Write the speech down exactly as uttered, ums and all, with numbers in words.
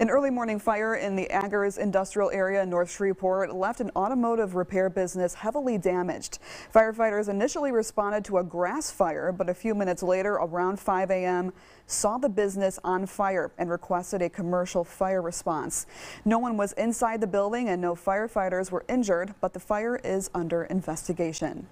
An early morning fire in the Agers Industrial Area in North Shreveport left an automotive repair business heavily damaged. Firefighters initially responded to a grass fire, but a few minutes later, around five A M, saw the business on fire and requested a commercial fire response. No one was inside the building and no firefighters were injured, but the fire is under investigation.